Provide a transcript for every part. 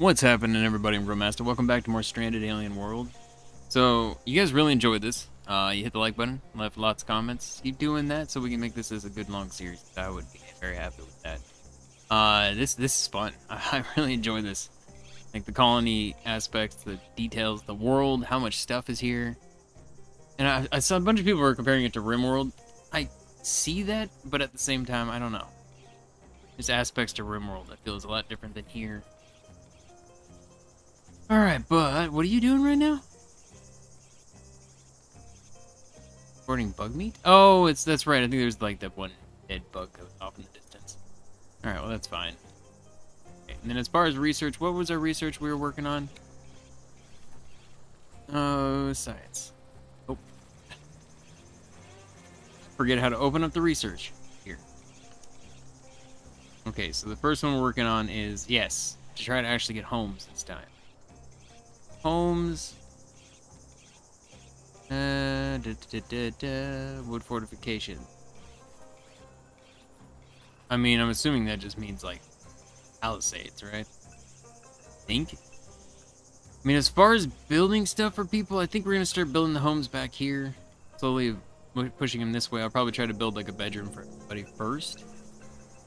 What's happening, everybody? I'm RimMaster. Welcome back to more Stranded Alien World. So, you guys really enjoyed this. You hit the like button, left lots of comments. Keep doing that so we can make this as a good long series. I would be very happy with that. This is fun. I really enjoy this. Like the colony aspects, the details, the world, how much stuff is here. And I saw a bunch of people were comparing it to RimWorld. I see that, but at the same time, I don't know. There's aspects to RimWorld that feels a lot different than here. Alright, but what are you doing right now? Recording bug meat? Oh, that's right. I think there's like that one dead bug that was off in the distance. Alright, well that's fine. Okay, and then as far as research, what was our research we were working on? Oh, science. Oh. Forget how to open up the research here. Okay, so the first one we're working on is, yes, to try to actually get homes this time. Homes. Wood fortification. I mean, I'm assuming that just means like palisades, right? I think. I mean, as far as building stuff for people, I think we're gonna start building the homes back here. Slowly pushing them this way. I'll probably try to build like a bedroom for everybody first.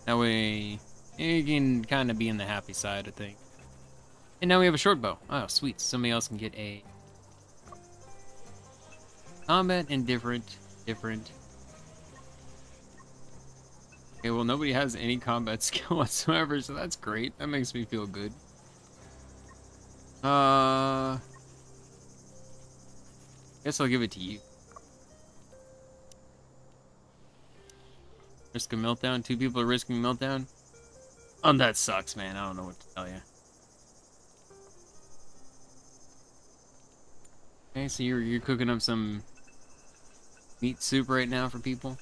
That way, you can kind of be in the happy side, I think. And now we have a short bow. Oh, sweet. Somebody else can get a combat indifferent. Different. Okay, well, nobody has any combat skill whatsoever, so that's great. That makes me feel good. Guess I'll give it to you. Risk a meltdown. Two people are risking meltdown. Oh, that sucks, man. I don't know what to tell you. Okay, so you're cooking up some meat soup right now for people.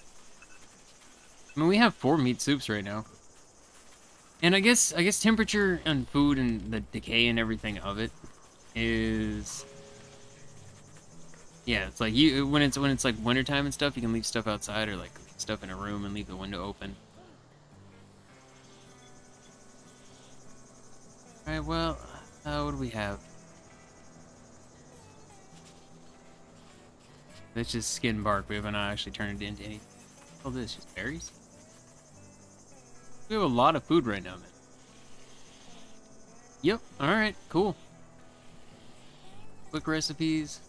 I mean, we have 4 meat soups right now, and I guess temperature and food and the decay and everything of it is, yeah, it's like you when it's like wintertime and stuff, you can leave stuff outside or like stuff in a room and leave the window open. All right, well, what do we have? That's just skin bark. We haven't actually turned it into anything. Oh, this is just berries. We have a lot of food right now, man. Yep. All right. Cool. Quick recipes.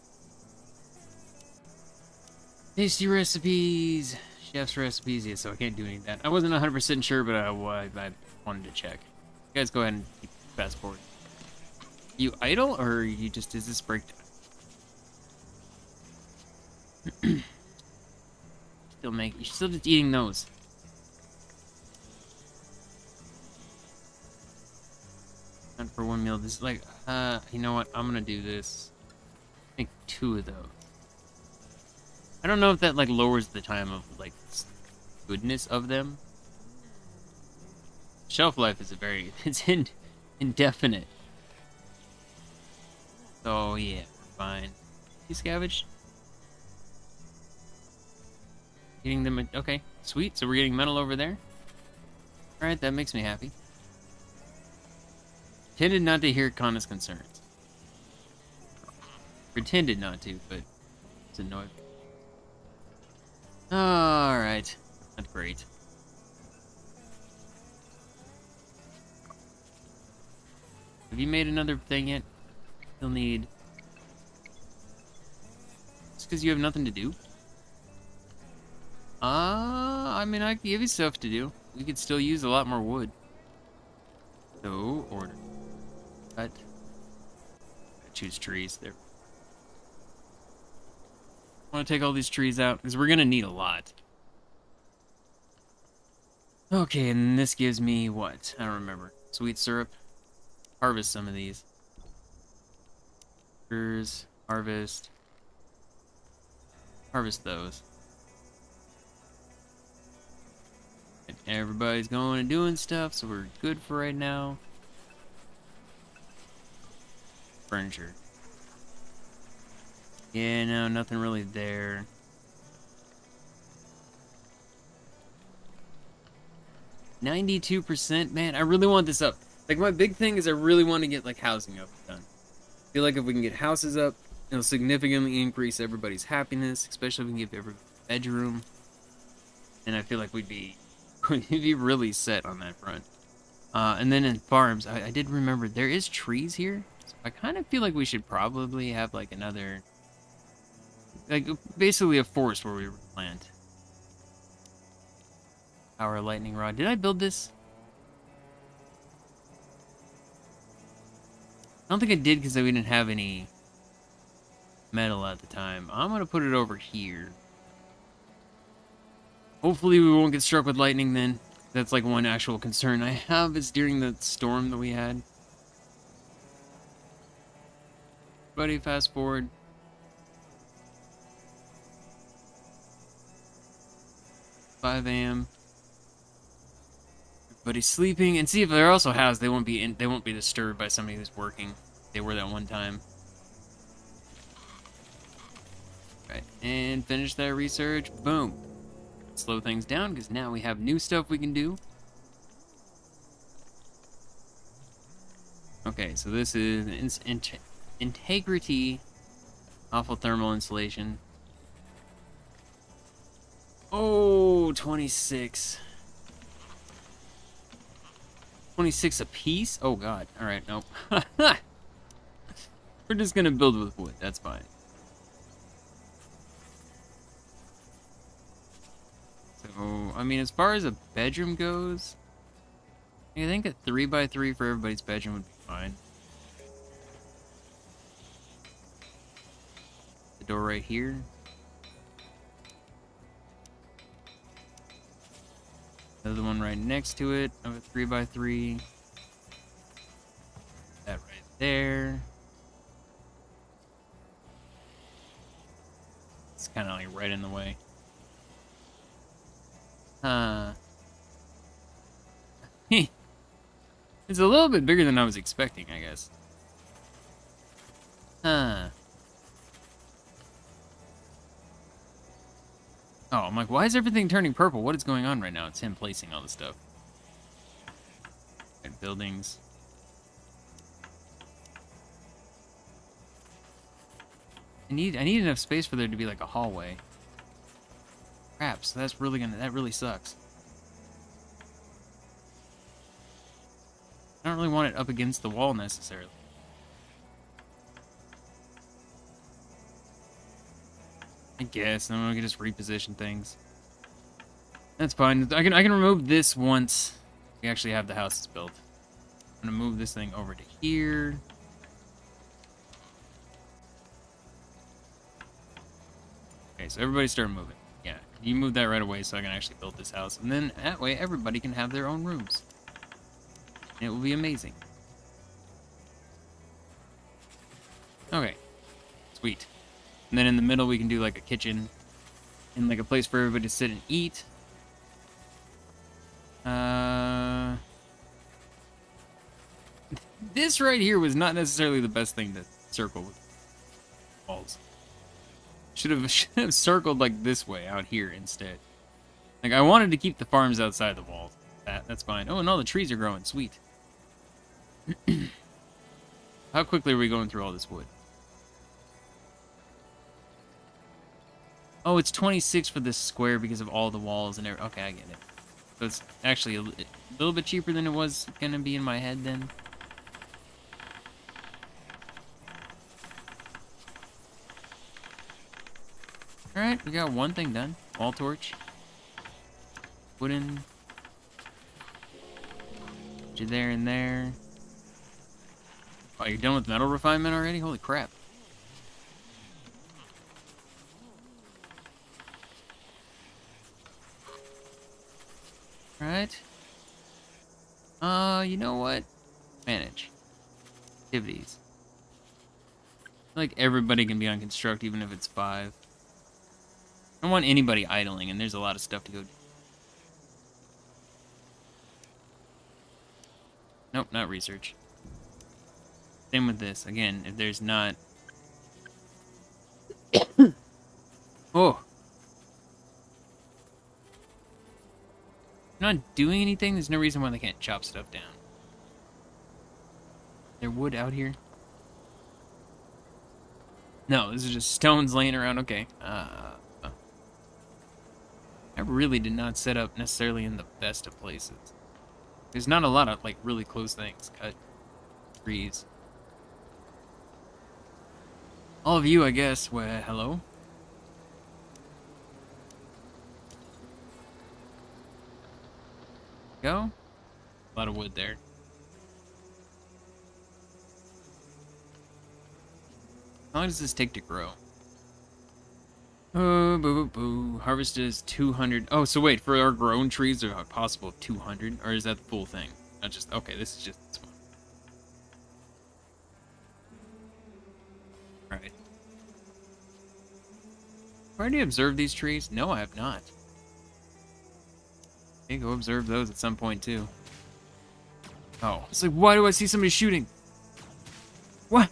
Tasty recipes. Chef's recipes. Yeah, so I can't do any of that. I wasn't 100% sure, but I wanted to check. You guys go ahead and fast forward. You idle, or are you just, is this breakdown? You're still just eating those. Not for one meal. This is like, you know what? I'm gonna do this. Make 2 of those. I don't know if that like lowers the time of like goodness of them. Shelf life is indefinite. Oh yeah, fine. You scavenged. Getting them, okay, sweet. So we're getting metal over there. All right, that makes me happy. Pretended not to hear Kana's concerns. Pretended not to, but it's annoying. All right, not great. Have you made another thing yet? You'll need. It's because you have nothing to do. I mean, I can give you stuff to do. We could still use a lot more wood. So, order. Cut. I choose trees there. I want to take all these trees out, because we're going to need a lot. Okay, and this gives me what? I don't remember. Sweet syrup. Harvest some of these. Harvest. Harvest those. Everybody's going and doing stuff, so we're good for right now. Furniture. Yeah, no, nothing really there. $92%, man, I really want this up. Like, my big thing is I really want to get, like, housing up done. I feel like if we can get houses up, it'll significantly increase everybody's happiness, especially if we can give everybody a bedroom. And I feel like we'd be really set on that front. And then in farms, I did remember there is trees here. So I kind of feel like we should probably have, like, another... like, basically a forest where we plant. Our lightning rod. Did I build this? I don't think I did because we didn't have any metal at the time. I'm going to put it over here. Hopefully we won't get struck with lightning then. That's like one actual concern I have is during the storm that we had. Buddy, fast forward. (5 a.m. But he's sleeping, and see if they're also housed, they won't be in, they won't be disturbed by somebody who's working. They were that one time. Right, and finish that research. Boom. Slow things down because now we have new stuff we can do. Okay, so this is integrity, awful thermal insulation. Oh, 26. 26 a piece? Oh god. Alright, nope. We're just gonna build with wood, that's fine. So, I mean, as far as a bedroom goes, I think a 3x3 for everybody's bedroom would be fine. The door right here. Another one right next to it, of a 3x3. That right there. It's kind of like right in the way. It's a little bit bigger than I was expecting, I guess. Oh, I'm like, why is everything turning purple? What is going on right now? It's him placing all this stuff. And buildings. I need enough space for there to be like a hallway. Crap, so that's really gonna, that really sucks. I don't really want it up against the wall necessarily. I guess, and then we can just reposition things. That's fine. I can remove this once we actually have the houses built. I'm gonna move this thing over to here. Okay, so everybody start moving. Yeah, you move that right away so I can actually build this house. And then that way everybody can have their own rooms. And it will be amazing. Okay, sweet. And then in the middle, we can do like a kitchen and like a place for everybody to sit and eat. This right here was not necessarily the best thing to circle with walls. Should have circled like this way out here instead. Like I wanted to keep the farms outside the walls. That's fine. Oh, and all the trees are growing. Sweet. How quickly are we going through all this wood? Oh, it's 26 for this square because of all the walls and everything. Okay, I get it. So it's actually a little bit cheaper than it was going to be in my head then. Alright, we got one thing done. Wall torch. Wooden. Put you there and there. Oh, you're done with metal refinement already? Holy crap. Alright. You know what? Manage. Activities. I feel like everybody can be on construct, even if it's 5. I don't want anybody idling, and there's a lot of stuff to go do. Nope, not research. Same with this. Again, if there's not... Oh! Not doing anything, there's no reason why they can't chop stuff down. there wood out here? No, this is just stones laying around. Okay. I really did not set up necessarily in the best of places. There's not a lot of, like, really close things. Cut. Trees. All of you, I guess. Well, hello? Go. A lot of wood there. How long does this take to grow? Oh, boo, boo, boo. Harvest is 200. Oh, so wait, for our grown trees, they're a possible 200? Or is that the full thing? Not just, okay, this is just this one. Alright. Have I already observed these trees? No, I have not. Okay, go observe those at some point, too. Oh, it's like, why do I see somebody shooting? What?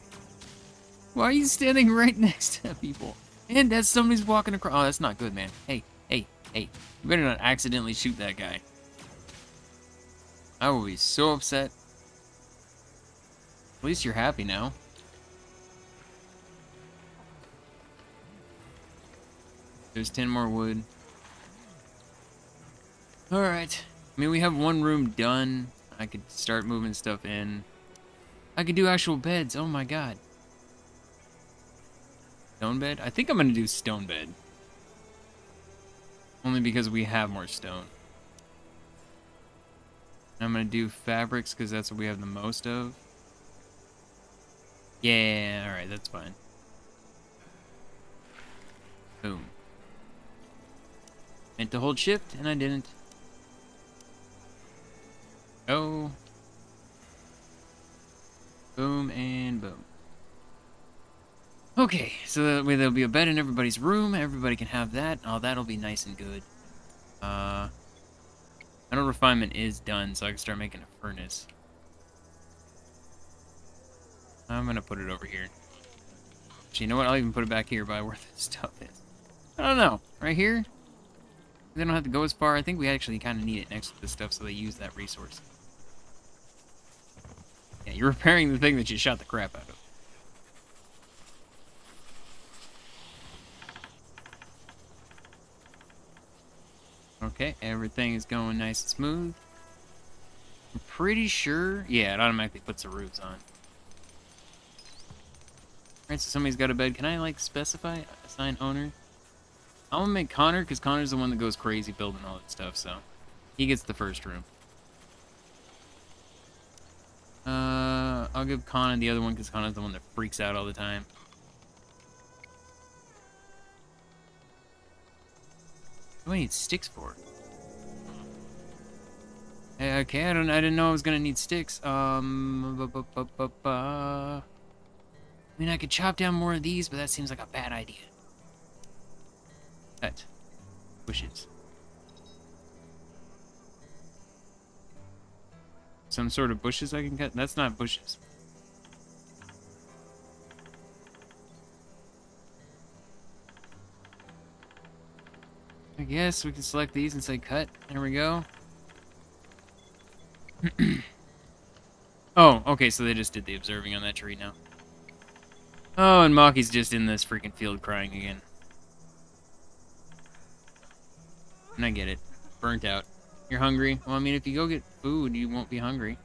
Why are you standing right next to people? And that's somebody's walking across. Oh, that's not good, man. Hey, hey, hey. You better not accidentally shoot that guy. I will be so upset. At least you're happy now. There's 10 more wood. Alright. I mean, we have one room done. I could start moving stuff in. I could do actual beds. Oh my god. Stone bed? I think I'm gonna do stone bed. Only because we have more stone. And I'm gonna do fabrics because that's what we have the most of. Yeah, alright, that's fine. Boom. Meant to hold shift and I didn't. Go. Boom and boom. Okay, so that way there'll be a bed in everybody's room. Everybody can have that. Oh, that'll be nice and good. Metal refinement is done, so I can start making a furnace. I'm gonna put it over here. Actually, you know what? I'll even put it back here by where this stuff is. I don't know. Right here? They don't have to go as far. I think we actually kind of need it next to this stuff, so they use that resource. Yeah, you're repairing the thing that you shot the crap out of. Okay, everything is going nice and smooth. I'm pretty sure... Yeah, it automatically puts the roofs on. Alright, so somebody's got a bed. Can I, like, specify? Assign owner? I'm gonna make Connor, because Connor's the one that goes crazy building all that stuff, so... He gets the first room. I'll give Connor the other one, because Connor's the one that freaks out all the time. What do I need sticks for? Okay, I didn't know I was gonna need sticks. I mean, I could chop down more of these, but that seems like a bad idea. Cut. Bushes. Some sort of bushes I can cut? That's not bushes. I guess we can select these and say cut. There we go. Oh, okay, so they just did the observing on that tree now. Oh, and Maki's just in this freaking field crying again. And I get it. Burnt out. You're hungry? Well, I mean, if you go get food, you won't be hungry.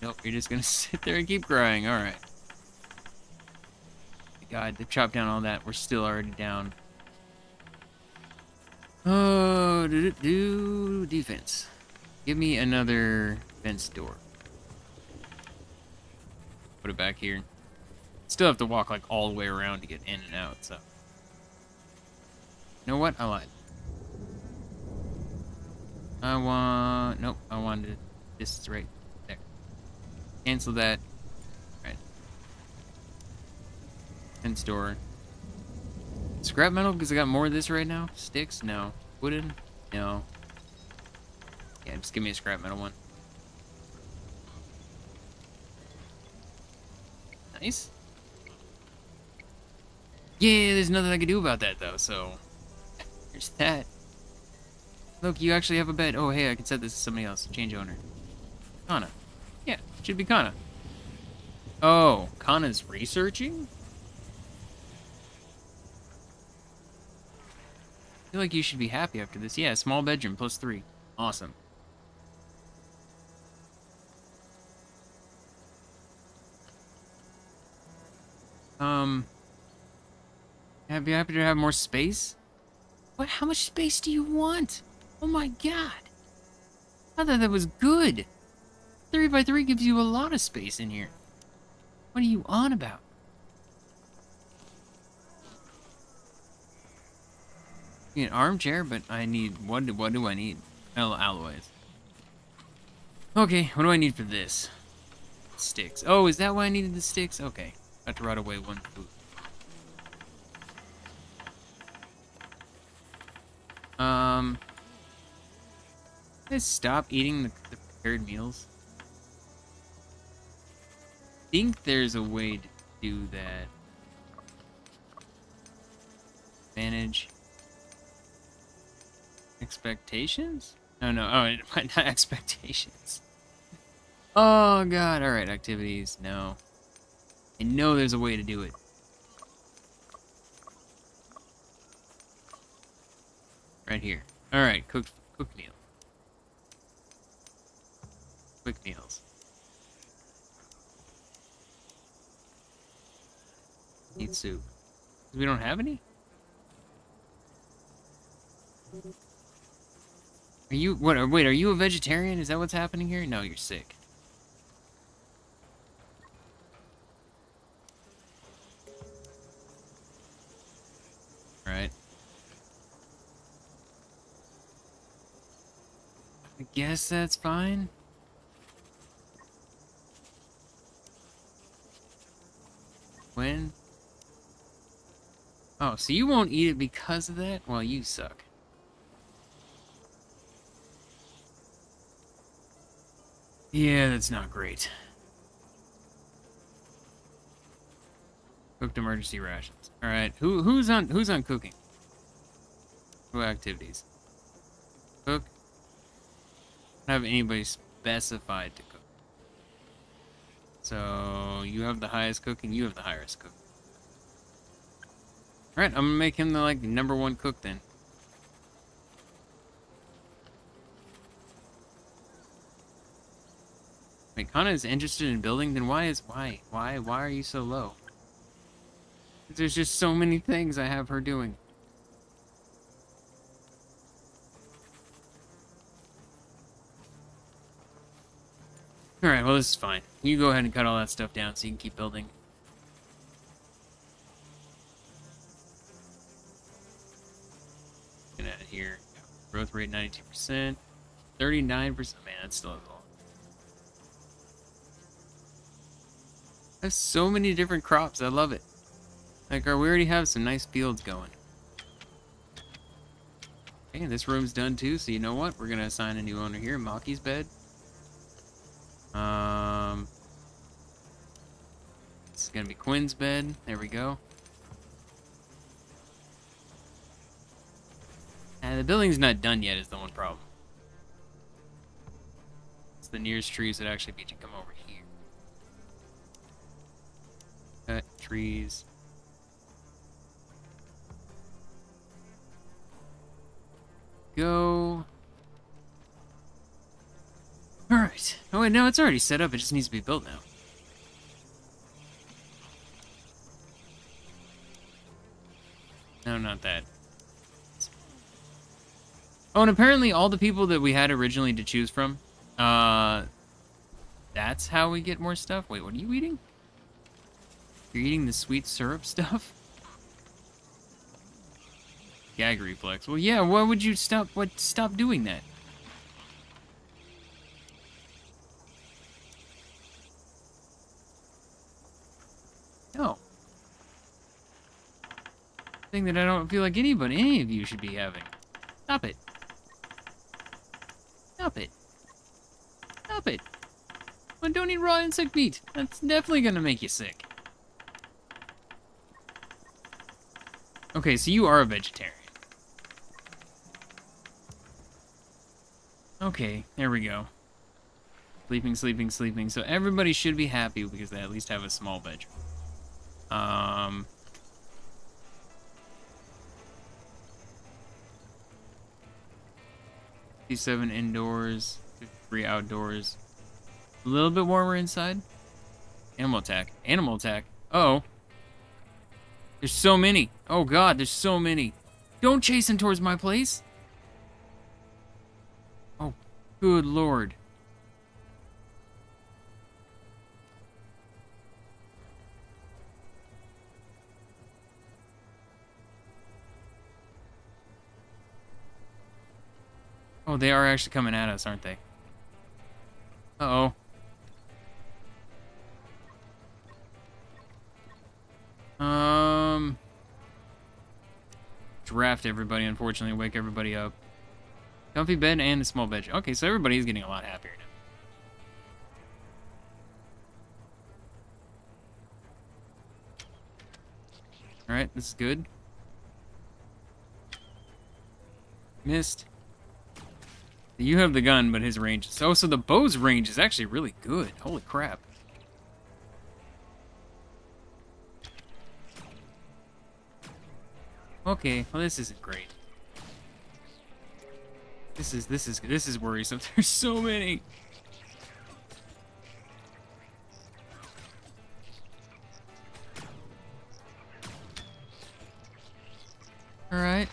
Nope, you're just gonna sit there and keep crying. Alright. God, they've chopped down all that. We're still already down. Oh, do defense. Give me another fence door. Put it back here. Still have to walk like all the way around to get in and out, so. You know what? I lied. I want... Nope, I wanted this right there. Cancel that. Fence door. Scrap metal, because I got more of this right now. Sticks? No. Wooden? No. Yeah, just give me a scrap metal one. Nice. Yeah, there's nothing I can do about that, though, so... There's that. Look, you actually have a bed. Oh, hey, I can set this to somebody else. Change owner. Kana. Yeah, it should be Kana. Oh, Kana's researching? I feel like you should be happy after this. Yeah, small bedroom, +3. Awesome. I'd be happy to have more space. What? How much space do you want? Oh my god. I thought that was good. 3x3 gives you a lot of space in here. What are you on about? I need an armchair, but I need... What do I need? Alloys. Okay, what do I need for this? Sticks. Oh, is that why I needed the sticks? Okay. I have to right away one food. Let's stop eating the prepared meals. I think there's a way to do that. Manage expectations? No, no. Oh, not expectations. Oh god! All right, activities. No. I know there's a way to do it. Right here. Alright, cooked meal. Quick meals. Need soup. We don't have any? Are you, what, wait, are you a vegetarian? Is that what's happening here? No, you're sick. Right. I guess that's fine. When? Oh, so you won't eat it because of that? Well, you suck. Yeah, that's not great. Cooked emergency rations. All right, who's on cooking? Who activities? Cook. I don't have anybody specified to cook. So you have the highest cook and you have the highest cook. All right, I'm gonna make him the like #1 cook then. Wait, Kana is interested in building. Then why are you so low? There's just so many things I have her doing. Alright, well this is fine. You go ahead and cut all that stuff down so you can keep building. Looking at here. Growth rate 92%. 39%. Man, that's still a lot. I have so many different crops. I love it. Like, we already have some nice fields going. Okay, this room's done too, so you know what? We're gonna assign a new owner here, Maki's bed. It's gonna be Quinn's bed. There we go. And the building's not done yet is the one problem. It's the nearest trees that actually need to come over here. Cut trees. Go. Alright. Oh wait, no, it's already set up. It just needs to be built now. No, not that. Oh, and apparently all the people that we had originally to choose from, that's how we get more stuff? Wait, what are you eating? You're eating the sweet syrup stuff? Gag reflex. Well, yeah, why would you stop? What? Stop doing that. No. Thing that I don't feel like anybody, any of you should be having. Stop it. Stop it. Stop it. Well, don't eat raw insect meat. That's definitely gonna make you sick. Okay, so you are a vegetarian. Okay, there we go. Sleeping, sleeping, sleeping. So everybody should be happy because they at least have a small bedroom. Seven indoors, 53 outdoors. A little bit warmer inside. Animal attack. Animal attack. Uh oh. There's so many. Oh god, there's so many. Don't chase them towards my place. Oh, good lord. Oh, they are actually coming at us, aren't they? Uh-oh. Draft everybody, unfortunately. Wake everybody up. Comfy bed and a small bed. Okay, so everybody's getting a lot happier now. Alright, this is good. Missed. You have the gun, but his range is... Oh, so the bow's range is actually really good. Holy crap. Okay, well, this isn't great. This is worrisome. There's so many. All right.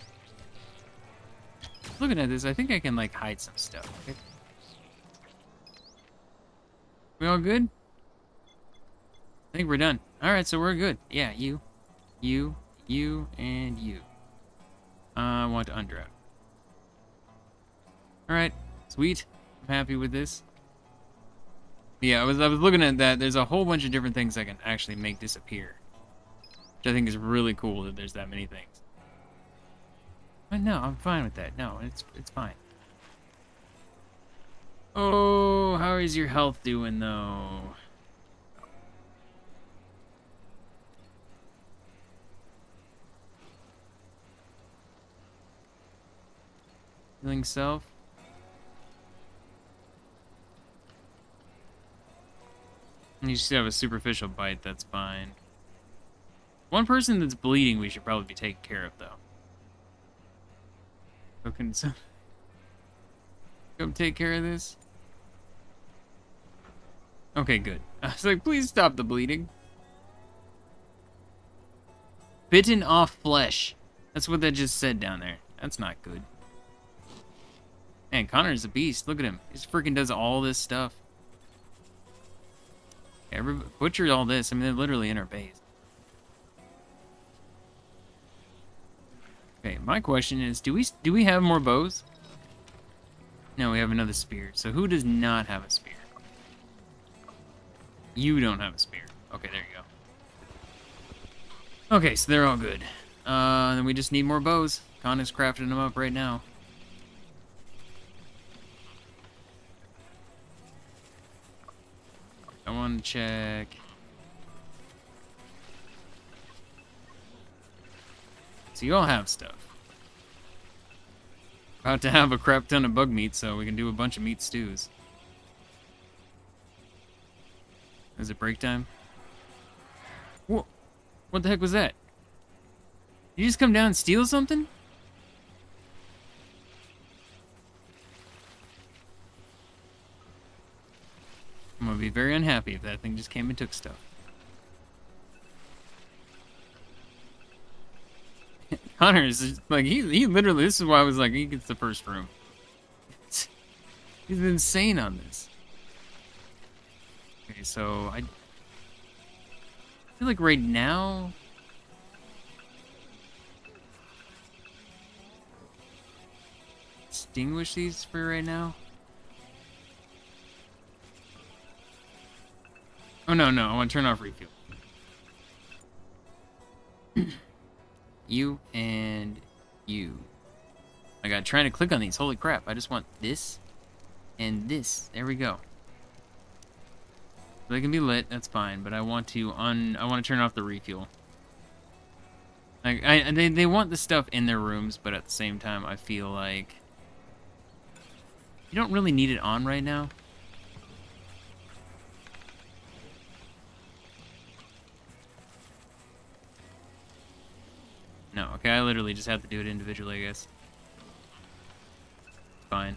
Looking at this, I think I can like hide some stuff. Okay. We all good? I think we're done. Alright, so we're good. Yeah, you, and you. I want to undraft. Alright, sweet. I'm happy with this. Yeah, I was looking at that. There's a whole bunch of different things I can actually make disappear. Which I think is really cool that there's that many things. But no, I'm fine with that. No, it's fine. Oh, how is your health doing, though? Healing self? You should have a superficial bite, that's fine. One person that's bleeding we should probably be taking care of, though. Okay, so come take care of this. Okay, good. I was like, please stop the bleeding. Bitten off flesh. That's what that just said down there. That's not good. Man, Connor's a beast. Look at him. He freaking does all this stuff. Everybody butchered all this. I mean, they're literally in our base. Okay, my question is, do we have more bows? No, we have another spear. So who does not have a spear? You don't have a spear. Okay, there you go. Okay, so they're all good. Then we just need more bows. Khan is crafting them up right now. I want to check... So you all have stuff. About to have a crap ton of bug meat, so we can do a bunch of meat stews. Is it break time? Whoa. What the heck was that? Did you just come down and steal something? I'm gonna be very unhappy if that thing just came and took stuff. Connor is just, like he literally. This is why I was like, he gets the first room. He's insane on this. Okay, so I feel like right now. Extinguish these for right now. Oh no! I want to turn off refuel. You and you. I got trying to click on these. Holy crap. I just want this and this. There we go. They can be lit. That's fine. But I want to turn off the refuel. Like they want the stuff in their rooms, but at the same time I feel like You don't really need it on right now. No, okay, I literally just have to do it individually, I guess. Fine.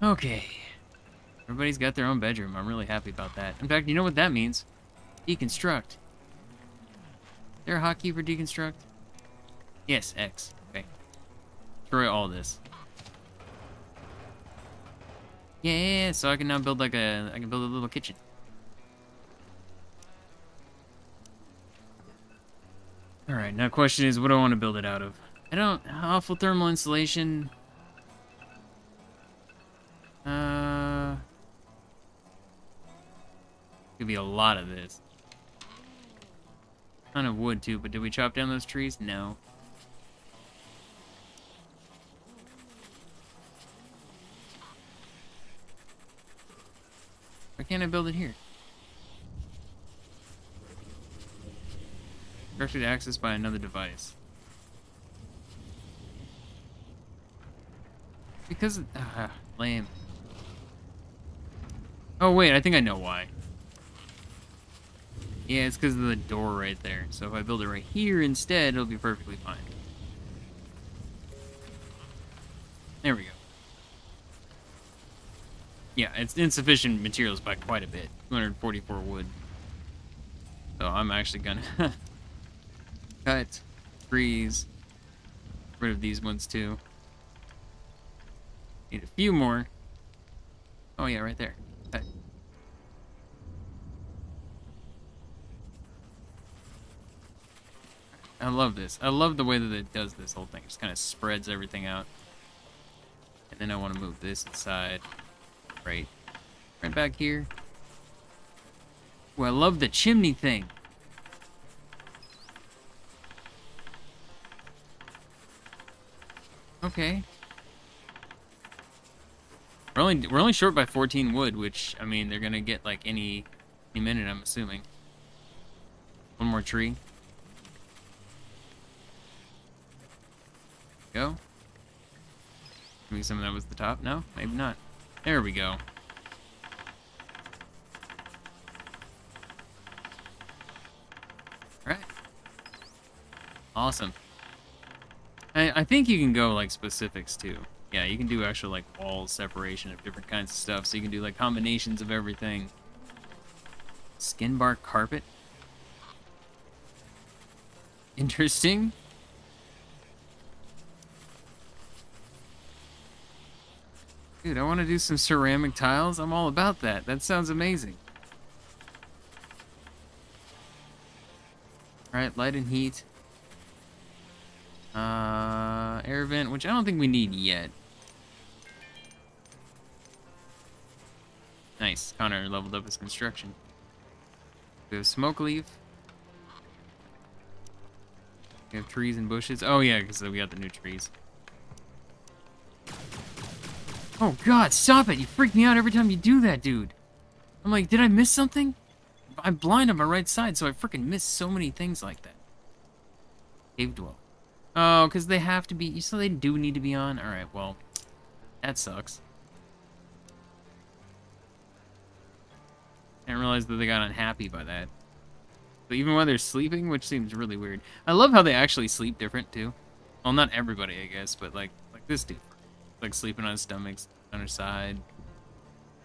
Okay. Everybody's got their own bedroom. I'm really happy about that. In fact, you know what that means? Deconstruct. Is there a hotkey for deconstruct? Yes, X. Okay. Destroy all this. Yeah, so I can now build like a... I can build a little kitchen. Alright, now question is, what do I want to build it out of? I don't... Awful thermal insulation... Could be a lot of this. Ton of wood too, but did we chop down those trees? No. Why can't I build it here? Directed access by another device. Because... lame. Oh wait, I think I know why. Yeah, it's because of the door right there. So if I build it right here instead, it'll be perfectly fine. There we go. Yeah, it's insufficient materials by quite a bit. 244 wood. So I'm actually gonna cut trees. Get rid of these ones too. Need a few more. Oh yeah, right there. Cut. I love this. I love the way that it does this whole thing. It just kind of spreads everything out. And then I want to move this aside. Right back here. Ooh, I love the chimney thing. Okay. We're only short by 14 wood, which, I mean, they're gonna get like any minute, I'm assuming. One more tree. Go. Maybe some of that was the top. No, maybe not. There we go. Alright. Awesome. I think you can go like specifics too. Yeah, you can do actual like wall separation of different kinds of stuff. So you can do like combinations of everything. Skin bark carpet. Interesting. Dude, I want to do some ceramic tiles. I'm all about that. That sounds amazing. Alright, light and heat. Air vent, which I don't think we need yet. Nice. Connor leveled up his construction. We have smoke leaf. We have trees and bushes. Oh yeah, because we got the new trees. Oh god, stop it! You freak me out every time you do that, dude! I'm like, did I miss something? I'm blind on my right side, so I freaking miss so many things like that. Cave dwell. Oh, because they have to be... So they do need to be on? Alright, well, that sucks. I didn't realize that they got unhappy by that. But even when they're sleeping, which seems really weird. I love how they actually sleep different, too. Well, not everybody, I guess, but like this dude. Like sleeping on his stomachs, on their side,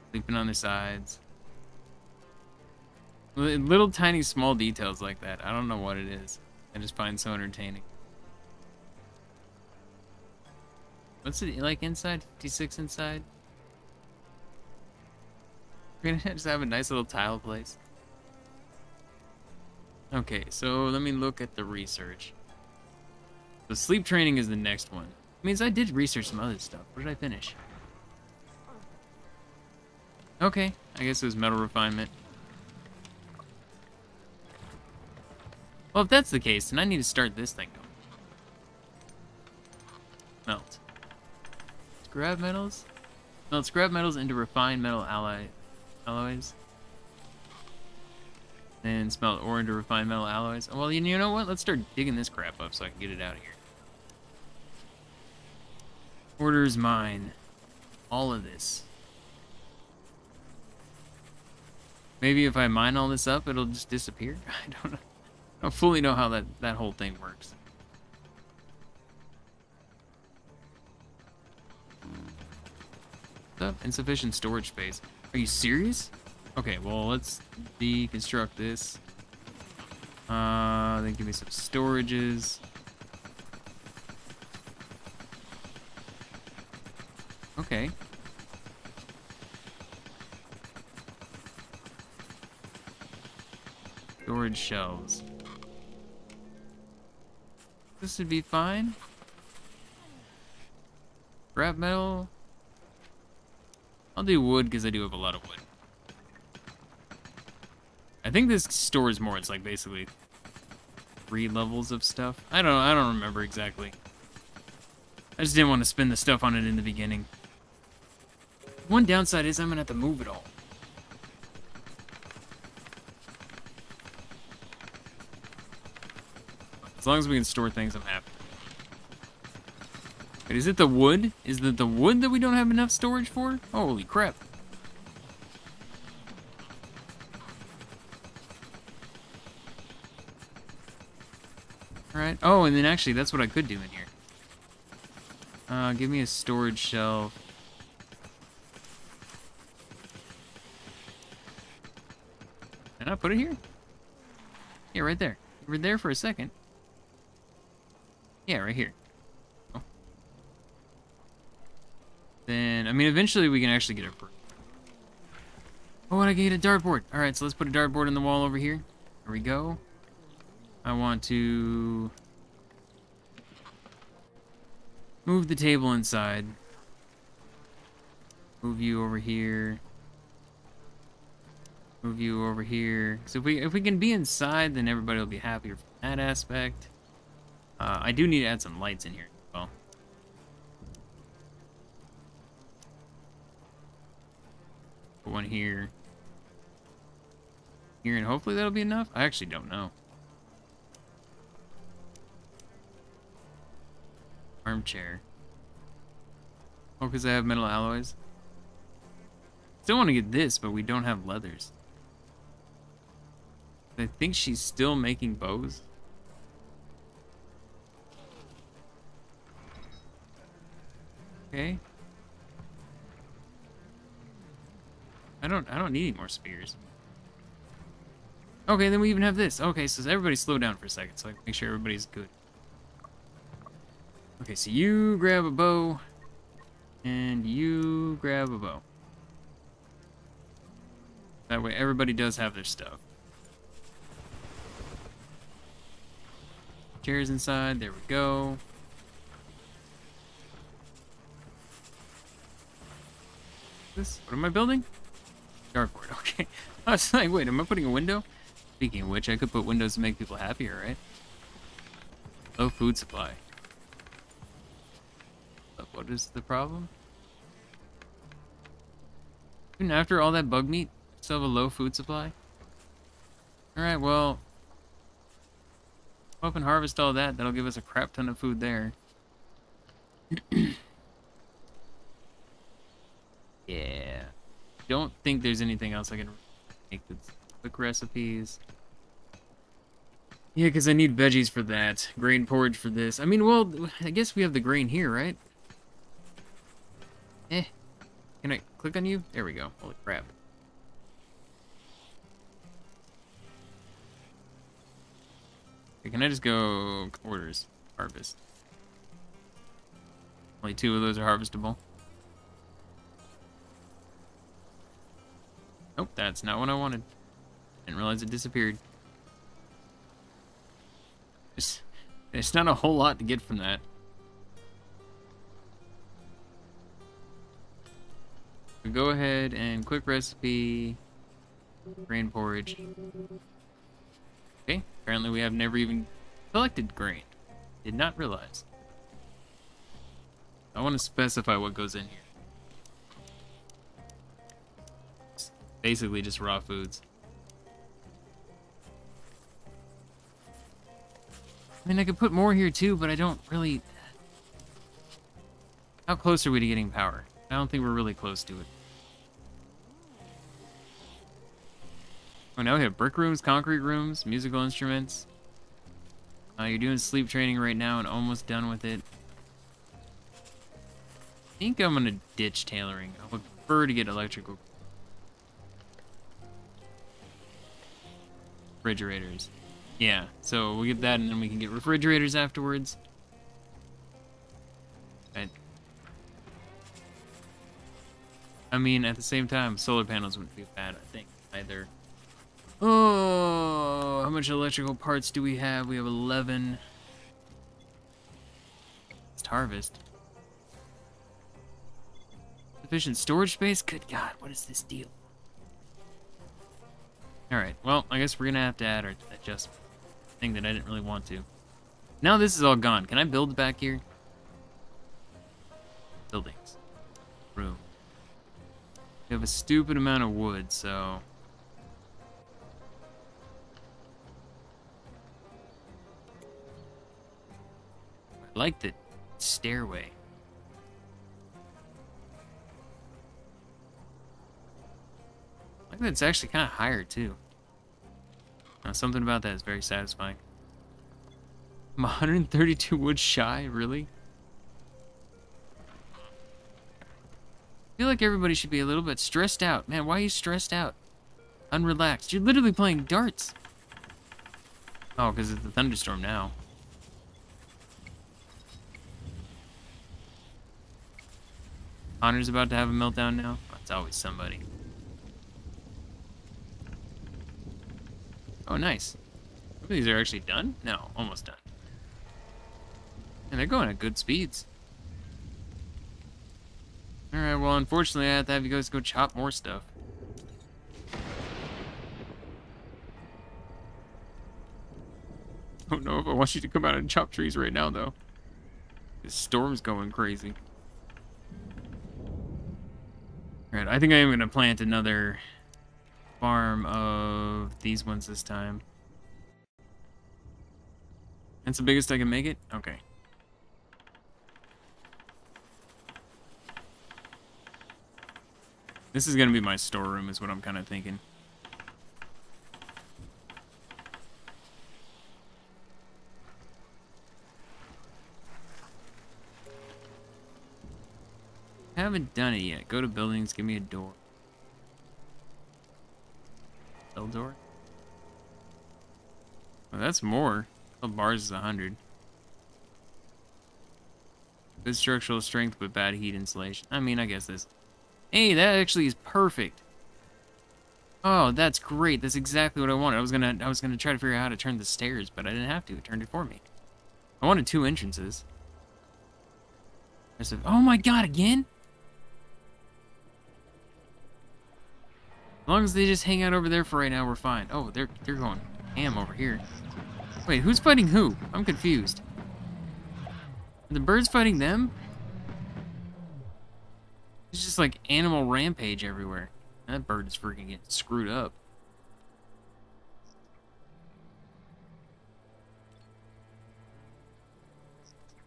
sleeping on their sides. Little tiny small details like that. I don't know what it is. I just find so entertaining. What's it like inside? 56 inside? We're gonna just have a nice little tile place. Okay, so let me look at the research. The sleep training is the next one. Means I did research some other stuff. What did I finish? Okay, I guess it was metal refinement. Well, if that's the case, then I need to start this thing going. Melt. Scrap metals? Melt scrap metals into refined metal alloys. Then smelt ore into refined metal alloys. Well, you know what? Let's start digging this crap up so I can get it out of here. Quarters mine. All of this. Maybe if I mine all this up, it'll just disappear. I don't know. I don't fully know how that whole thing works. What's up? Insufficient storage space. Are you serious? Okay, well, let's deconstruct this. Then give me some storages. Okay. Storage shelves. This would be fine. Scrap metal. I'll do wood because I do have a lot of wood. I think this stores more. It's like basically 3 levels of stuff. I don't remember exactly. I just didn't want to spend the stuff on it in the beginning. One downside is I'm gonna have to move it all. As long as we can store things, I'm happy. Wait, is it the wood? Is that the wood that we don't have enough storage for? Holy crap. Alright. Oh, and then actually, that's what I could do in here. Give me a storage shelf. Did I put it here? Yeah, right there. You were there for a second. Yeah, right here. Oh. Then, I mean, eventually we can actually get a... Oh, and I can get a dartboard. Alright, so let's put a dartboard on the wall over here. There we go. I want to move the table inside. Move you over here. Move you over here. So if we can be inside, then everybody will be happier from that aspect. I do need to add some lights in here as well. Put one here. Here, and hopefully that'll be enough. I actually don't know. Armchair. Oh, because I have metal alloys. Still want to get this, but we don't have leathers. I think she's still making bows. Okay. I don't need any more spears. Okay, then we even have this. Okay, so everybody slow down for a second so I can make sure everybody's good. Okay, so you grab a bow, and you grab a bow. That way everybody does have their stuff. Chairs inside, there we go. This, what am I building? Dartboard, okay. I was like, wait, am I putting a window? Speaking of which, I could put windows to make people happier, right? Low food supply. What is the problem? Even after all that bug meat, still have a low food supply? Alright, well... Go up and harvest all that. That'll give us a crap ton of food there. Yeah. Don't think there's anything else I can make that's quick recipes. Yeah, because I need veggies for that. Grain porridge for this. I mean, well, I guess we have the grain here, right? Can I click on you? There we go. Holy crap. Okay, can I just go quarters? Harvest. Only 2 of those are harvestable. Nope, that's not what I wanted. Didn't realize it disappeared. It's not a whole lot to get from that. Go ahead and quick recipe grain porridge. Okay, apparently we have never even collected grain. Did not realize. I want to specify what goes in here. It's basically just raw foods. I mean, I could put more here too, but I don't really... How close are we to getting power? I don't think we're really close to it. Oh, now we have brick rooms, concrete rooms, musical instruments. You're doing sleep training right now and almost done with it. I think I'm going to ditch tailoring. I would prefer to get electrical. Refrigerators. Yeah, so we'll get that and then we can get refrigerators afterwards. I mean, at the same time, solar panels wouldn't be bad, I think, either. Oh, how much electrical parts do we have? We have 11. Let's harvest. Sufficient storage space? Good God, what is this deal? Alright, well, I guess we're going to have to add or adjust thing that I didn't really want to. Now this is all gone. Can I build back here? Buildings. Room. We have a stupid amount of wood, so... I like the stairway. I like that it's actually kind of higher, too. Now, something about that is very satisfying. I'm 132 wood shy, really? I feel like everybody should be a little bit stressed out. Man, why are you stressed out? Unrelaxed. You're literally playing darts. Oh, because it's a thunderstorm now. Connor's about to have a meltdown now. Oh, it's always somebody. Oh, nice. Some of these are actually done? No, almost done. And they're going at good speeds. Alright, well, unfortunately, I have to have you guys go chop more stuff. I don't know if I want you to come out and chop trees right now, though. This storm's going crazy. Alright, I think I am going to plant another farm of these ones this time. That's the biggest I can make it? Okay. This is going to be my storeroom is what I'm kind of thinking. Haven't done it yet. Go to buildings, give me a door. L door? Oh, that's more. L bars is 100. Good structural strength, but bad heat insulation. I mean, I guess this... Hey, that actually is perfect. Oh, that's great. That's exactly what I wanted. I was gonna try to figure out how to turn the stairs, but I didn't have to. It turned it for me. I wanted two entrances. I said, oh my God, again? As long as they just hang out over there for right now, we're fine. Oh, they're going ham over here. Wait, who's fighting who? I'm confused. Are the birds fighting them? It's just like animal rampage everywhere. That bird is freaking getting screwed up.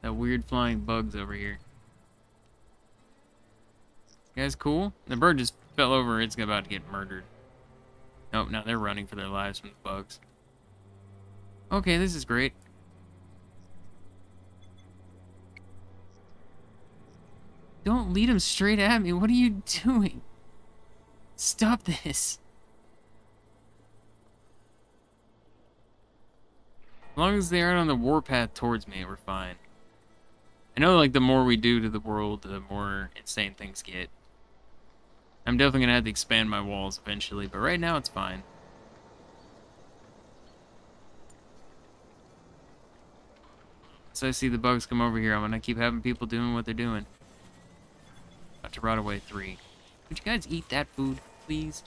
That weird flying bug's over here. You guys cool? The bird just fell over. It's about to get murdered. Nope, now they're running for their lives from the bugs. Okay, this is great. Don't lead him straight at me. What are you doing? Stop this. As long as they aren't on the warpath towards me, we're fine. I know, like, the more we do to the world, the more insane things get. I'm definitely going to have to expand my walls eventually, but right now it's fine. So I see the bugs come over here. I'm going to keep having people doing what they're doing. To rot away 3. Would you guys eat that food, please?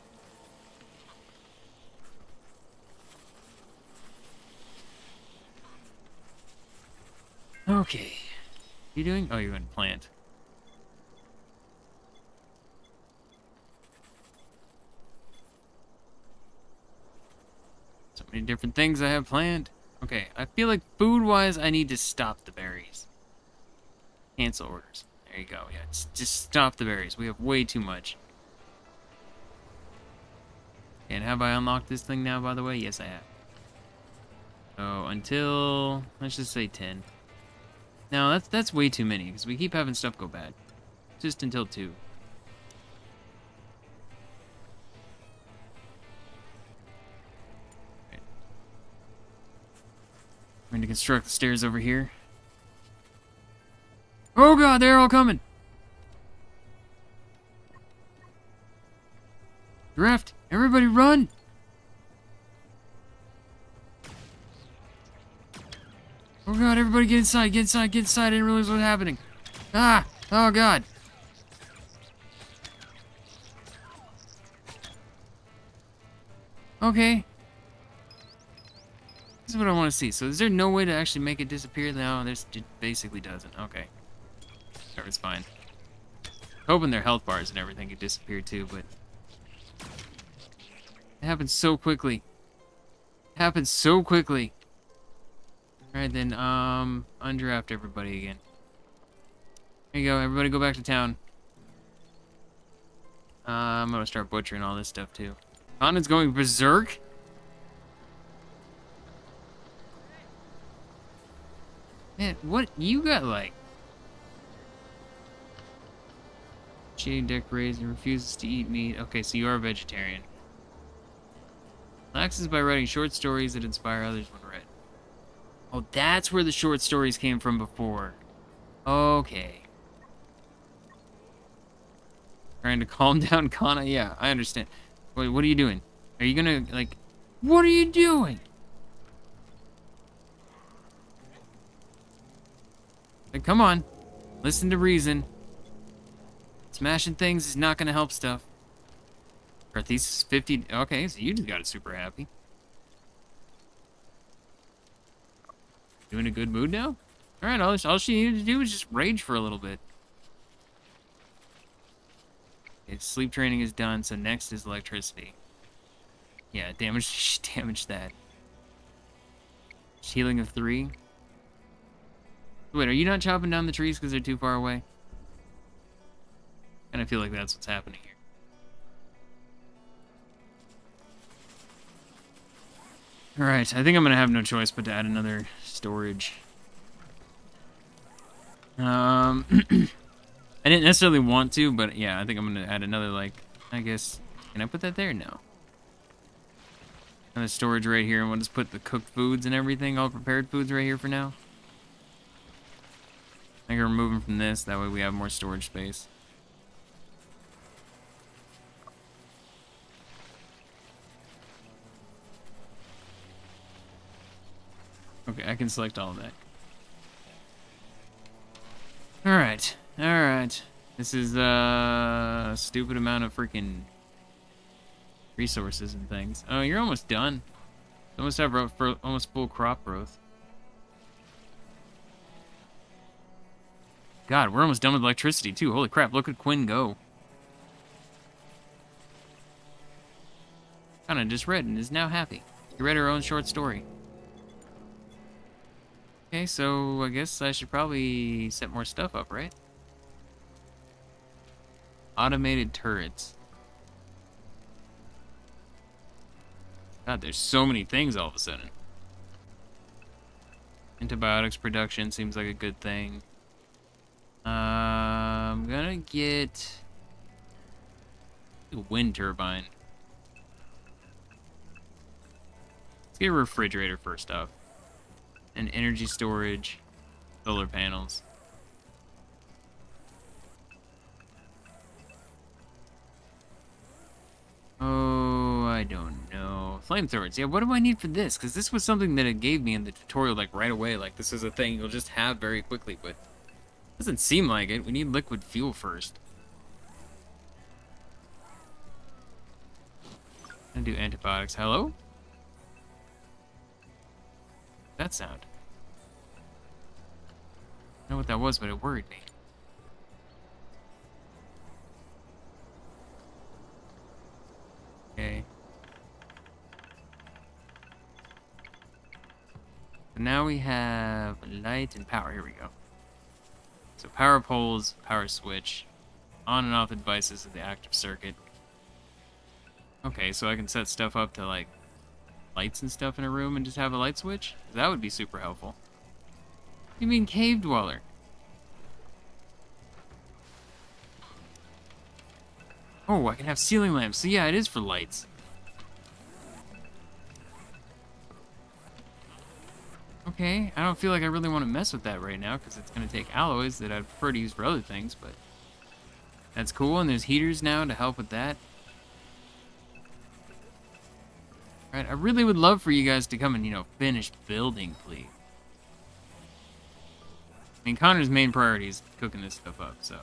Okay. What are you doing? Oh, you're going to plant. So many different things I have planned. Okay, I feel like food-wise, I need to stop the berries. Cancel orders. There you go. Yeah, just stop the berries. We have way too much. And have I unlocked this thing now, by the way? Yes, I have. So until... let's just say 10. No, that's way too many, because we keep having stuff go bad. Just until 2. Right. I'm going to construct the stairs over here. Oh god, they're all coming! Drift! Everybody run! Oh god, everybody get inside, get inside, get inside! I didn't realize what was happening. Ah! Oh god! Okay. This is what I want to see. So is there no way to actually make it disappear? No, there's, it basically doesn't. Okay. That was fine. Hoping their health bars and everything could disappear too, but it happens so quickly. It happens so quickly. Alright then, undraft everybody again. There you go, everybody go back to town. I'm gonna start butchering all this stuff too. Continent's going berserk? Man, what you got like? Shady deck raised and refuses to eat meat. Okay, so you are a vegetarian. Relaxes by writing short stories that inspire others when read. Oh, that's where the short stories came from before. Okay. Trying to calm down Kana? Yeah, I understand. Wait, what are you doing? Are you gonna, like... what are you doing? Like, come on. Listen to reason. Smashing things is not going to help stuff. Carthesis 50... okay, so you just got it super happy. You in a good mood now? Alright, all she needed to do was just rage for a little bit. Okay, sleep training is done, so next is electricity. Yeah, damage that. Healing of 3. Wait, are you not chopping down the trees because they're too far away? And I feel like that's what's happening here. Alright, I think I'm going to have no choice but to add another storage. I didn't necessarily want to, but yeah, I think I'm going to add another, like, I guess... can I put that there? No. Another storage right here, and we'll just put the cooked foods and everything, all prepared foods right here for now. I think we're removing from this, that way we have more storage space. Okay, I can select all of that. Alright, alright. This is a stupid amount of freaking resources and things. Oh, you're almost done. Almost have almost full crop growth. God, we're almost done with electricity too. Holy crap, look at Quinn go. Kinda just read and is now happy. He read her own short story. Okay, so I guess I should probably set more stuff up, right? Automated turrets. God, there's so many things all of a sudden. Antibiotics production seems like a good thing. I'm gonna get a wind turbine. Let's get a refrigerator first off. And energy storage, solar panels. Oh, I don't know. Flamethrowers. Yeah, what do I need for this? Because this was something that it gave me in the tutorial, like, right away. Like, this is a thing you'll just have very quickly, but it doesn't seem like it. We need liquid fuel first. I'm gonna do antibiotics. Hello? That sound. I don't know what that was, but it worried me. Okay. So now we have light and power. Here we go. So power poles, power switch, on and off the devices of the active circuit. Okay, so I can set stuff up to, like, lights and stuff in a room and just have a light switch? That would be super helpful. What do you mean, cave dweller? Oh, I can have ceiling lamps. So yeah, it is for lights. Okay, I don't feel like I really want to mess with that right now because it's going to take alloys that I'd prefer to use for other things, but that's cool, and there's heaters now to help with that. Alright, I really would love for you guys to come and, you know, finish building, please. I mean, Connor's main priority is cooking this stuff up, so...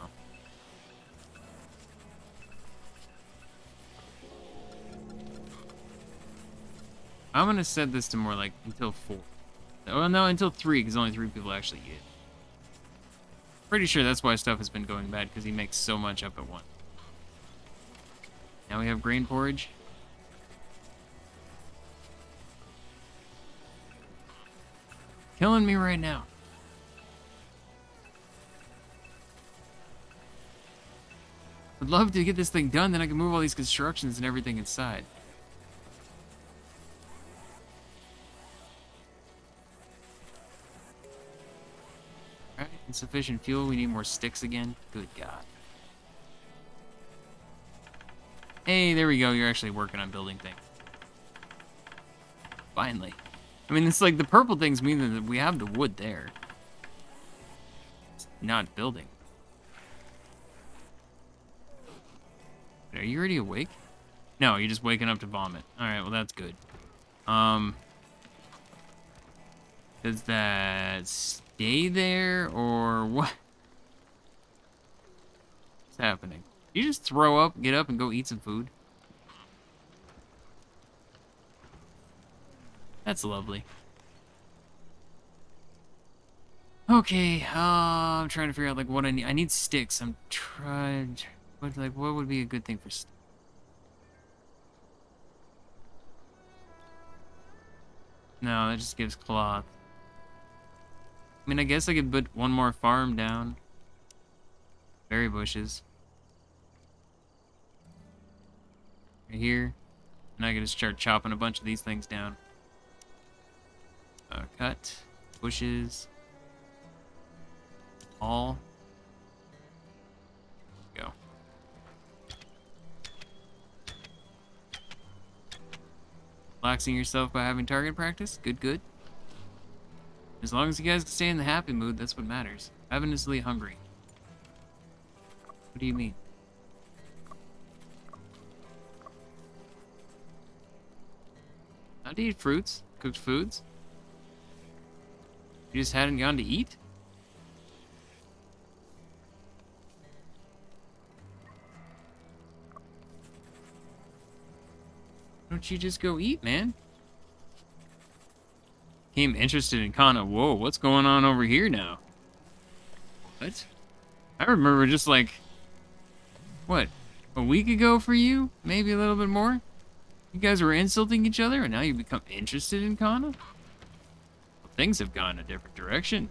I'm going to set this to more like until 4. Well, no, until 3, because only 3 people actually eat. Pretty sure that's why stuff has been going bad, because he makes so much up at once. Now we have grain porridge. Killing me right now. I'd love to get this thing done, then I can move all these constructions and everything inside. Alright, insufficient fuel, we need more sticks again. Good God. Hey, there we go, you're actually working on building things. Finally. I mean, it's like the purple things mean that we have the wood there. It's not building. Are you already awake? No, you're just waking up to vomit. Alright, well that's good. Does that stay there, or what? What's happening? You just throw up, get up, and go eat some food? That's lovely. Okay, I'm trying to figure out like what I need. I need sticks. I'm trying. What would be a good thing for sticks? No, that just gives cloth. I mean, I guess I could put one more farm down. Berry bushes. Right here, and I can just start chopping a bunch of these things down. Cut, bushes, all. Go. Relaxing yourself by having target practice? Good, good. As long as you guys can stay in the happy mood, that's what matters. Ravenously hungry. What do you mean? How do you eat fruits? Cooked foods? You just hadn't gone to eat? Don't you just go eat, man? Came interested in Kana. Whoa, what's going on over here now? What? I remember just like... What? A week ago for you? Maybe a little bit more? You guys were insulting each other and now you become interested in Kana? Things have gone a different direction.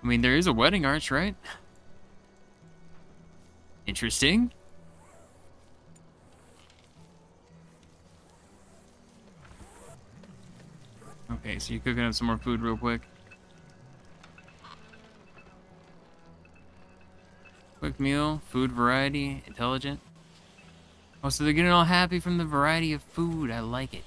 I mean, there is a wedding arch, right? Interesting. Okay, so you're cooking up some more food real quick. Quick meal, food variety, intelligent. Oh, so they're getting all happy from the variety of food. I like it.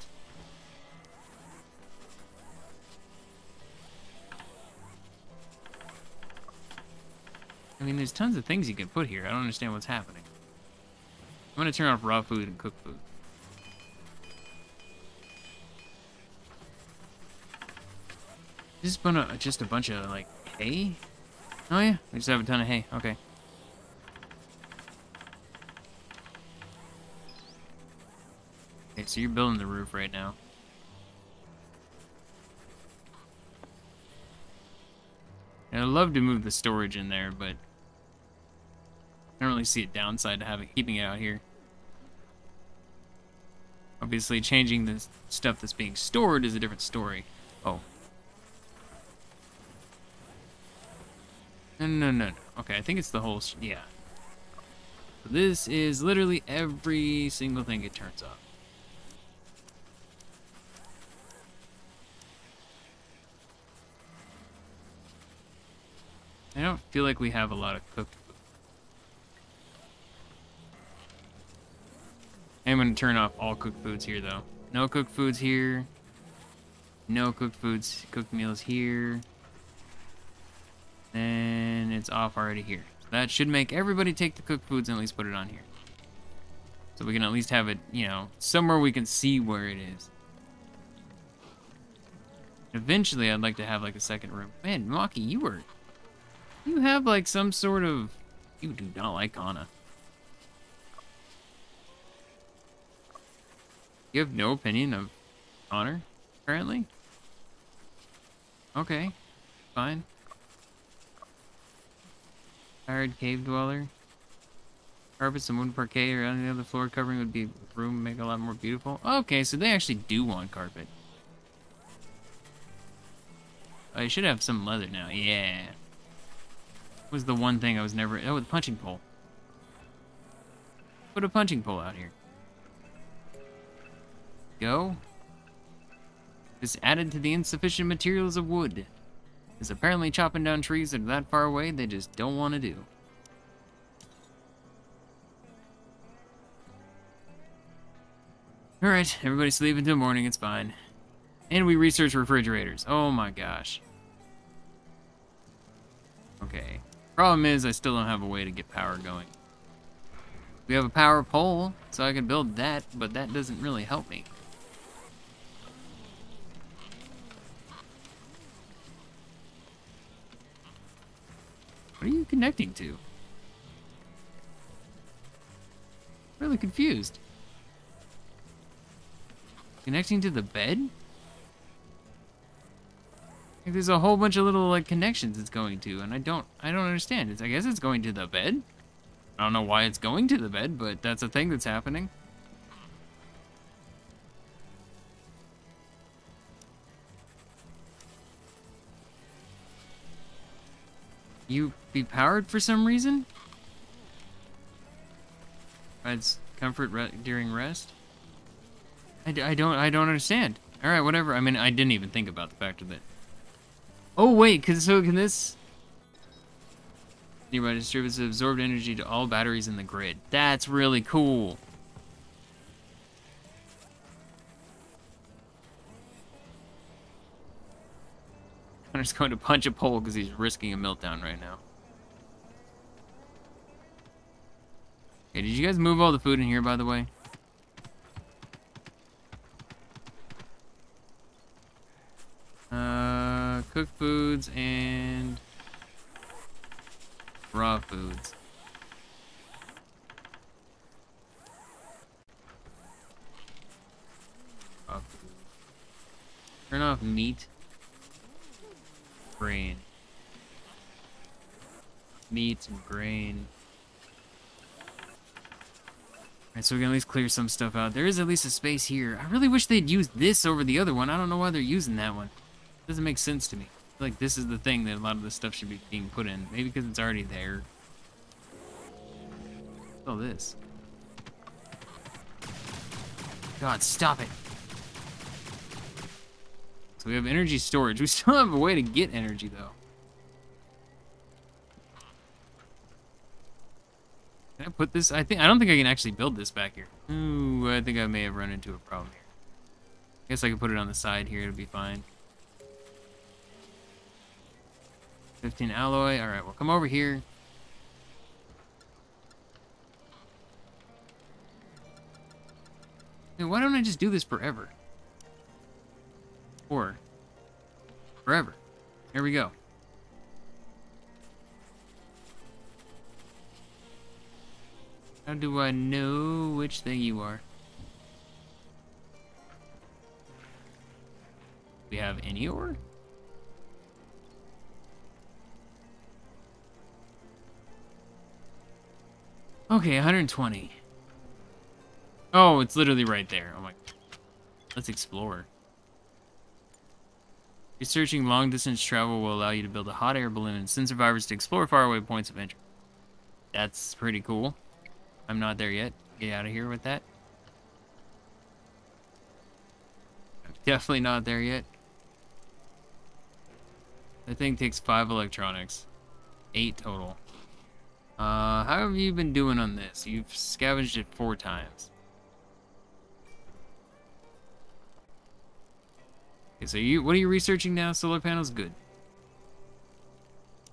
I mean, there's tons of things you can put here. I don't understand what's happening. I'm going to turn off raw food and cook food. Is this just a bunch of, like, hay? Oh, yeah. We just have a ton of hay. Okay. Okay, so you're building the roof right now. And I'd love to move the storage in there, but... I don't really see a downside to keeping it out here. Obviously, changing the stuff that's being stored is a different story. Oh. No. Okay, I think it's the whole... yeah. So this is literally every single thing it turns up. I don't feel like we have a lot of cooked food. I'm going to turn off all cooked foods here, though. No cooked foods here. No cooked foods, cooked meals here. And it's off already here. So that should make everybody take the cooked foods and at least put it on here. So we can at least have it, you know, somewhere we can see where it is. Eventually, I'd like to have like a second room. Man, Maki, you have like some sort of... You do not like Kana. You have no opinion of Connor, apparently? Okay, fine. Tired cave dweller. Carpets and wooden parquet around the other floor covering would be room make a lot more beautiful. Okay, so they actually do want carpet. I should have some leather now, yeah. What was the one thing I was never... Oh, the punching pole. Put a punching pole out here. Go. This added to the insufficient materials of wood. Is apparently chopping down trees that are that far away they just don't want to do. Alright, everybody sleep until morning, it's fine. And we research refrigerators. Oh my gosh. Okay. Problem is I still don't have a way to get power going. We have a power pole, so I can build that, but that doesn't really help me. What are you connecting to? Really confused. Connecting to the bed? Like there's a whole bunch of little like connections it's going to, and I don't understand. I guess it's going to the bed. I don't know why it's going to the bed, but that's a thing that's happening. You be powered for some reason? Provides comfort during rest? I don't understand. All right, whatever. I mean, I didn't even think about the fact of that. Oh wait, so can this nearby distributes absorbed energy to all batteries in the grid. That's really cool. I'm just going to punch a pole because he's risking a meltdown right now. Okay, did you guys move all the food in here, by the way? Cooked foods and raw foods. Raw food. Turn off meat. Grain. Meat and grain. Alright, so we can at least clear some stuff out. There is at least a space here. I really wish they'd use this over the other one. I don't know why they're using that one. It doesn't make sense to me. I feel like this is the thing that a lot of this stuff should be being put in. Maybe because it's already there. What's all this? God, stop it! So we have energy storage. We still have a way to get energy, though. Can I put this? I don't think I can actually build this back here. Ooh, I think I may have run into a problem here. I guess I can put it on the side here. It'll be fine. 15 alloy. All right, we'll come over here. Dude, why don't I just do this forever? Or forever. Here we go. How do I know which thing you are? We have any ore? Okay, 120. Oh, it's literally right there. Oh my. Let's explore. Researching long-distance travel will allow you to build a hot air balloon and send survivors to explore faraway points of interest. That's pretty cool. I'm not there yet. Get out of here with that. I'm definitely not there yet. That thing takes 5 electronics. 8 total. How have you been doing on this? You've scavenged it 4 times. Okay, so what are you researching now? Solar panels? Good.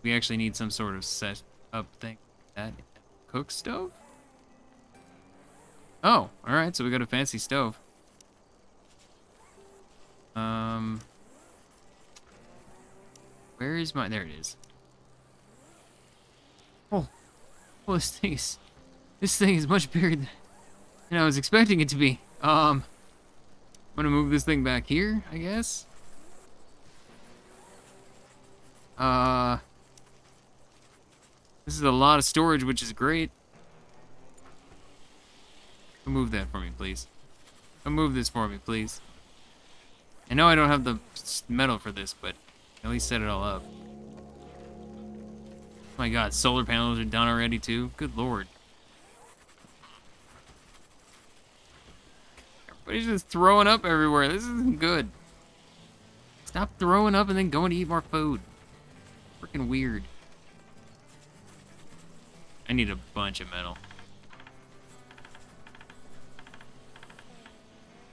We actually need some sort of set up thing. That cook stove? Oh, alright, so we got a fancy stove. Where is my... There it is. Oh. Well, this thing is much bigger than I was expecting it to be. I'm gonna move this thing back here, I guess. This is a lot of storage, which is great. Come move that for me, please. Come move this for me, please. I know I don't have the metal for this, but at least set it all up. Oh my god, solar panels are done already too? Good lord. Everybody's just throwing up everywhere. This isn't good. Stop throwing up and then going to eat more food. Freaking weird. I need a bunch of metal.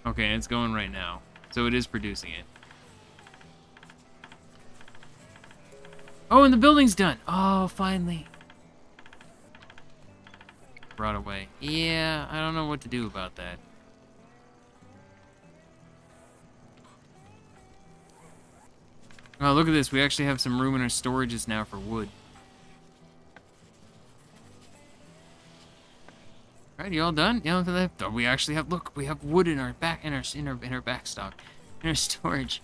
Okay, it's going right now. So it is producing it. Oh, and the building's done. Oh, finally. Brought away. Yeah, I don't know what to do about that. Oh, look at this. We actually have some room in our storages now for wood. All right, you all done? Yeah, look at that. We actually have. Look, we have wood in our back, in our back stock, in our storage.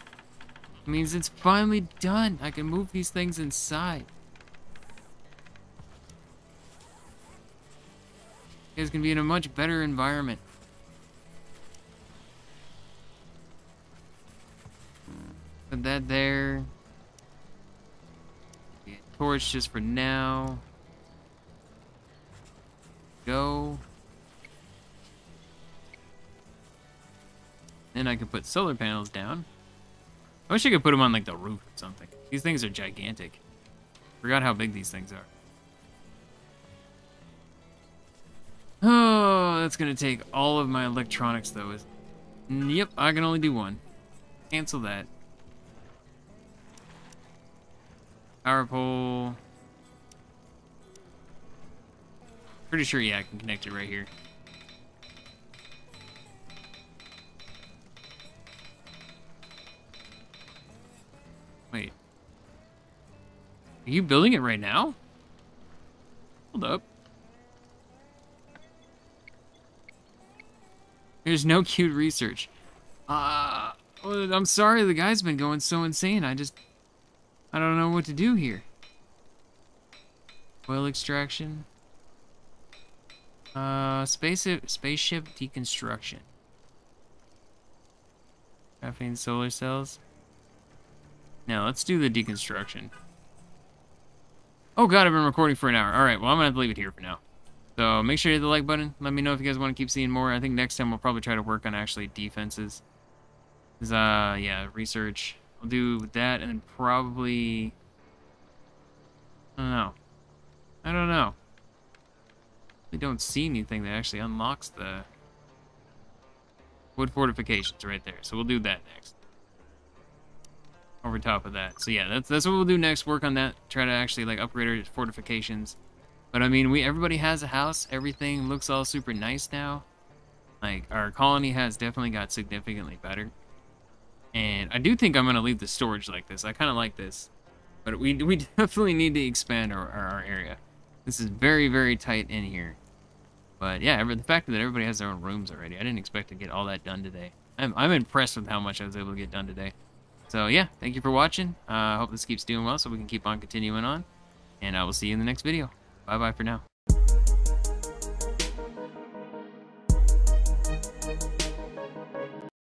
It means it's finally done. I can move these things inside. You guys can be in a much better environment. Put that there. Yeah, torch just for now. Go. Then I can put solar panels down. I wish I could put them on like the roof or something. These things are gigantic. Forgot how big these things are. Oh, that's gonna take all of my electronics though. Yep, I can only do one. Cancel that. Power pole. Pretty sure, yeah, I can connect it right here. Wait. Are you building it right now? Hold up. There's no cute research. I'm sorry, the guy's been going so insane. I don't know what to do here. Oil extraction. Spaceship deconstruction. Graphene solar cells. Now let's do the deconstruction. Oh god, I've been recording for an hour. Alright, well I'm gonna have to leave it here for now. So make sure you hit the like button. Let me know if you guys want to keep seeing more. I think next time we'll probably try to work on actually defenses. Yeah, research. We'll do that and probably... I don't know. We don't see anything that actually unlocks the wood fortifications right there. So we'll do that next. Over top of that. So yeah, that's what we'll do next. Work on that. Try to actually like upgrade our fortifications. But I mean, everybody has a house. Everything looks all super nice now. Like our colony has definitely got significantly better. And I do think I'm gonna leave the storage like this. I kind of like this. But we definitely need to expand our area. This is very, very tight in here. But yeah, the fact that everybody has their own rooms already, I didn't expect to get all that done today. I'm impressed with how much I was able to get done today. So yeah, thank you for watching. I hope this keeps doing well so we can keep on continuing on. And I will see you in the next video. Bye-bye for now.